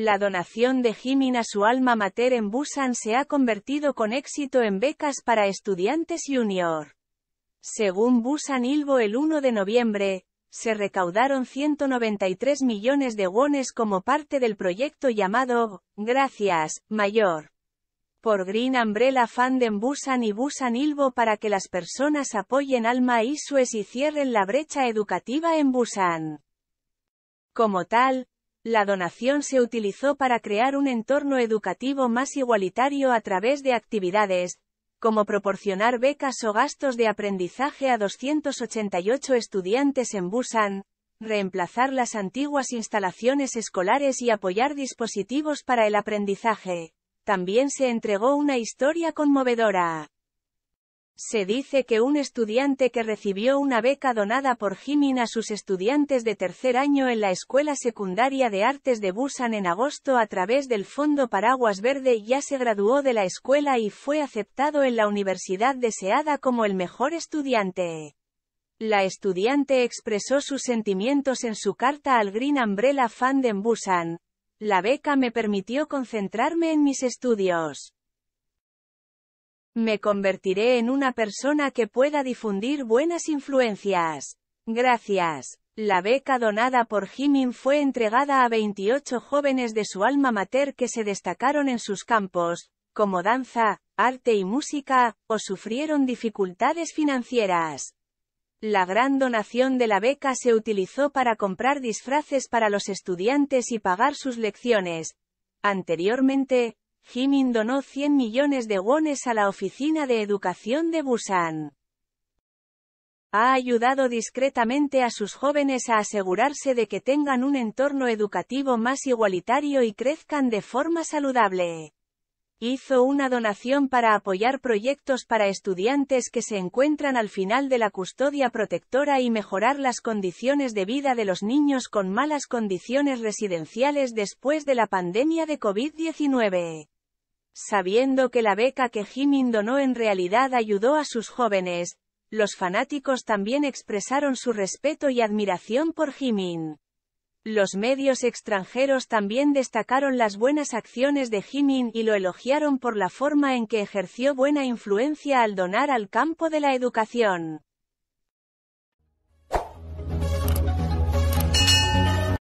La donación de Jimin a su alma mater en Busan se ha convertido con éxito en becas para estudiantes junior. Según Busan Ilbo, el 1 de noviembre, se recaudaron 193 millones de wones como parte del proyecto llamado Gracias, Mayor, por Green Umbrella Fund en Busan y Busan Ilbo para que las personas apoyen alma y sues y cierren la brecha educativa en Busan. Como tal, la donación se utilizó para crear un entorno educativo más igualitario a través de actividades, como proporcionar becas o gastos de aprendizaje a 288 estudiantes en Busan, reemplazar las antiguas instalaciones escolares y apoyar dispositivos para el aprendizaje. También se entregó una historia conmovedora. Se dice que un estudiante que recibió una beca donada por Jimin a sus estudiantes de tercer año en la Escuela Secundaria de Artes de Busan en agosto a través del Fondo Paraguas Verde ya se graduó de la escuela y fue aceptado en la universidad deseada como el mejor estudiante. La estudiante expresó sus sentimientos en su carta al Green Umbrella Fund en Busan. La beca me permitió concentrarme en mis estudios. Me convertiré en una persona que pueda difundir buenas influencias. Gracias. La beca donada por Jimin fue entregada a 28 jóvenes de su alma mater que se destacaron en sus campos, como danza, arte y música, o sufrieron dificultades financieras. La gran donación de la beca se utilizó para comprar disfraces para los estudiantes y pagar sus lecciones. Anteriormente, Jimin donó 100 millones de wones a la Oficina de Educación de Busan. Ha ayudado discretamente a sus jóvenes a asegurarse de que tengan un entorno educativo más igualitario y crezcan de forma saludable. Hizo una donación para apoyar proyectos para estudiantes que se encuentran al final de la custodia protectora y mejorar las condiciones de vida de los niños con malas condiciones residenciales después de la pandemia de COVID-19. Sabiendo que la beca que Jimin donó en realidad ayudó a sus jóvenes, los fanáticos también expresaron su respeto y admiración por Jimin. Los medios extranjeros también destacaron las buenas acciones de Jimin y lo elogiaron por la forma en que ejerció buena influencia al donar al campo de la educación.